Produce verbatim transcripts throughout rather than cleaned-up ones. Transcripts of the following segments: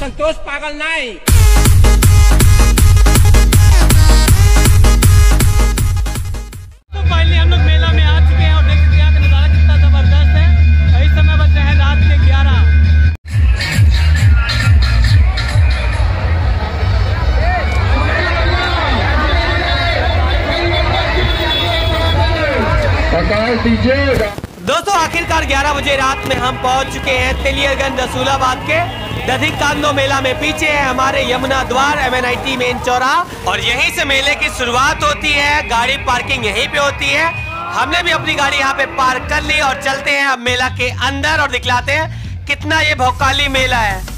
संतोष पागल नहीं। तो फाइनली हम लोग मेला में आ चुके हैं और देख सकते हैं यहाँ का नजारा कितना जबरदस्त है। इस समय बज रहे हैं रात के ग्यारह। दोस्तों आखिरकार ग्यारह बजे रात में हम पहुंच चुके हैं तेलियरगंज रसूलाबाद के दधि मेला में। पीछे है हमारे Yamuna Dwar M N I T main चौरा और यहीं से मेले की शुरुआत होती है। गाड़ी पार्किंग यहीं पे होती है। हमने भी अपनी गाड़ी यहाँ पे पार्क कर ली और चलते हैं अब मेला के अंदर और दिखलाते हैं कितना ये भोकाली मेला है।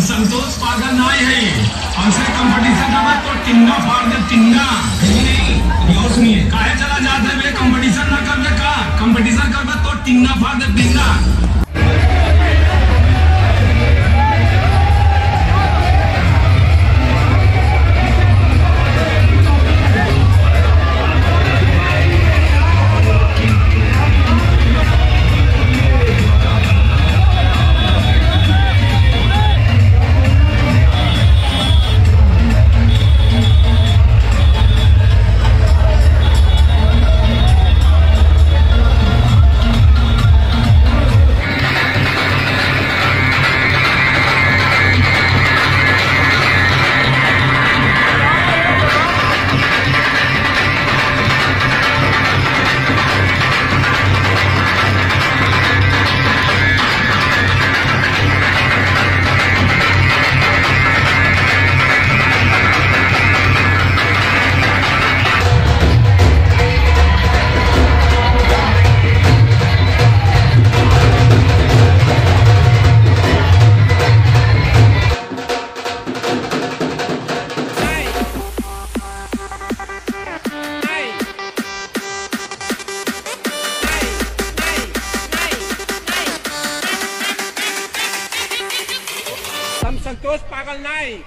संतोष पागल नहीं है। हमसे कंपटीशन ना तो टिन्ना फाड़ दे टिन्ना। यो सुनिए काहे चला जाते बे कंपटीशन ना करबे का कंपटीशन करबे तो टिन्ना फाड़ दे टिन्ना। संतोष पागल नहीं। All right.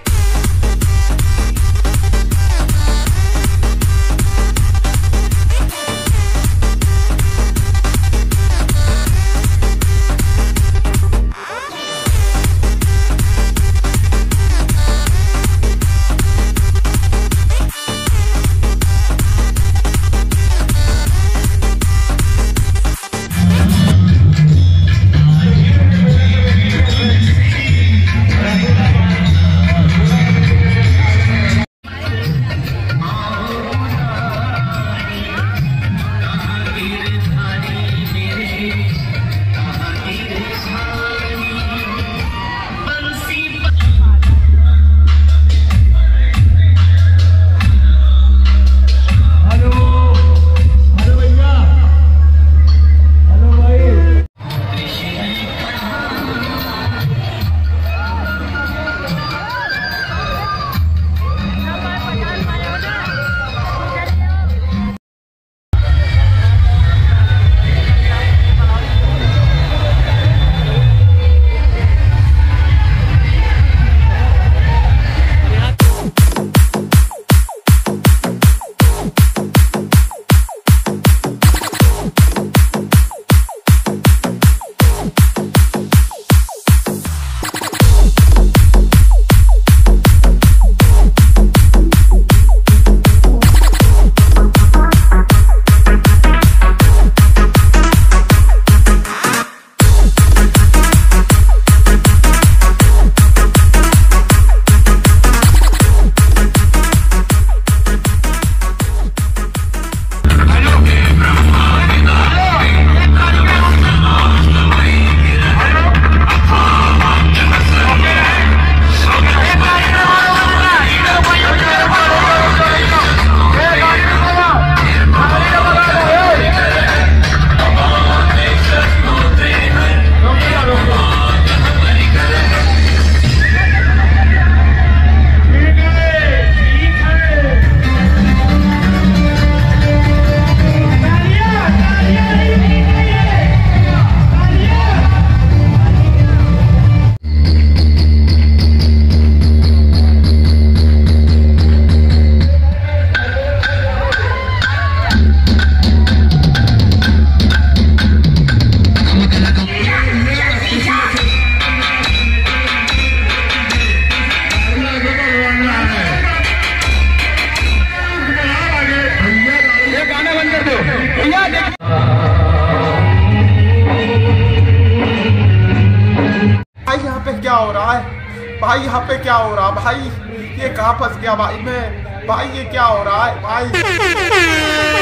क्या हो रहा है भाई, यहाँ पे क्या हो रहा है भाई, ये कहाँ फंस गया भाई मैं, भाई ये क्या हो रहा है भाई।